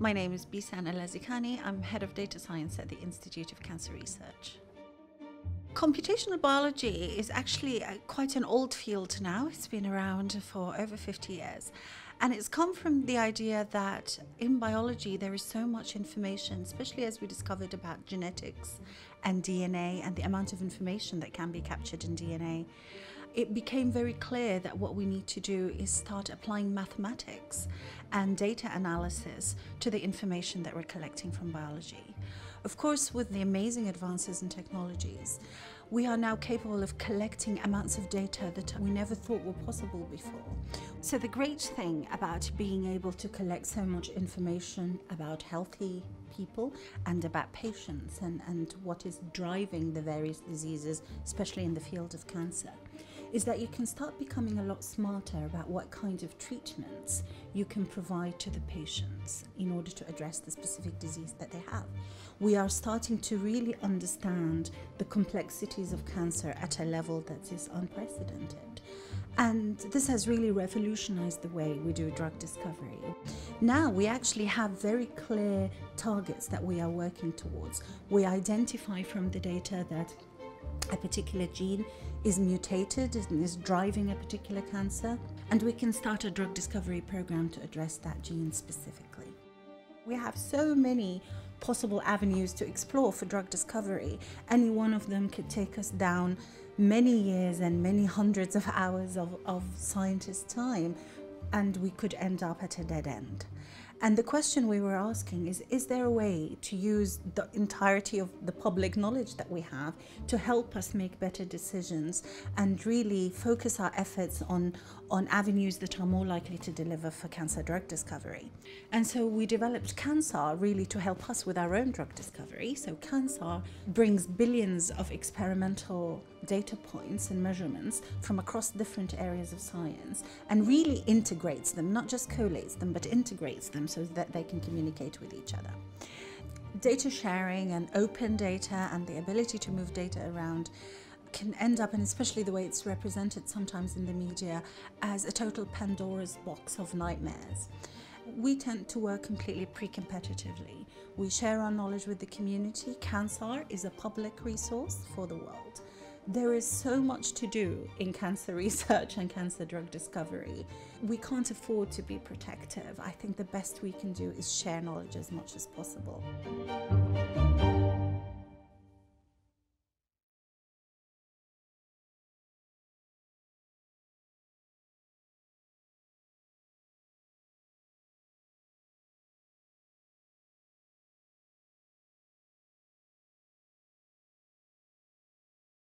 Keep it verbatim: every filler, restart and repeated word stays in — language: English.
My name is Bissan Al-Lazikani. I'm Head of Data Science at the Institute of Cancer Research. Computational biology is actually quite an old field now. It's been around for over fifty years, and it's come from the idea that in biology there is so much information, especially as we discovered about genetics and D N A and the amount of information that can be captured in D N A. It became very clear that what we need to do is start applying mathematics and data analysis to the information that we're collecting from biology. Of course, with the amazing advances in technologies, we are now capable of collecting amounts of data that we never thought were possible before. So the great thing about being able to collect so much information about healthy people and about patients and, and what is driving the various diseases, especially in the field of cancer, is that you can start becoming a lot smarter about what kind of treatments you can provide to the patients in order to address the specific disease that they have. We are starting to really understand the complexities of cancer at a level that is unprecedented. And this has really revolutionized the way we do drug discovery. Now we actually have very clear targets that we are working towards. We identify from the data that a particular gene is mutated and is driving a particular cancer, and we can start a drug discovery program to address that gene specifically. We have so many possible avenues to explore for drug discovery. Any one of them could take us down many years and many hundreds of hours of, of scientists' time, and we could end up at a dead end. And the question we were asking is, is there a way to use the entirety of the public knowledge that we have to help us make better decisions and really focus our efforts on, on avenues that are more likely to deliver for cancer drug discovery? And so we developed CanSAR really to help us with our own drug discovery. So CanSAR brings billions of experimental data points and measurements from across different areas of science and really integrates them, not just collates them, but integrates them so that they can communicate with each other. Data sharing and open data and the ability to move data around can end up, and especially the way it's represented sometimes in the media, as a total Pandora's box of nightmares. We tend to work completely pre-competitively. We share our knowledge with the community. CanSAR is a public resource for the world. There is so much to do in cancer research and cancer drug discovery. We can't afford to be protective. I think the best we can do is share knowledge as much as possible.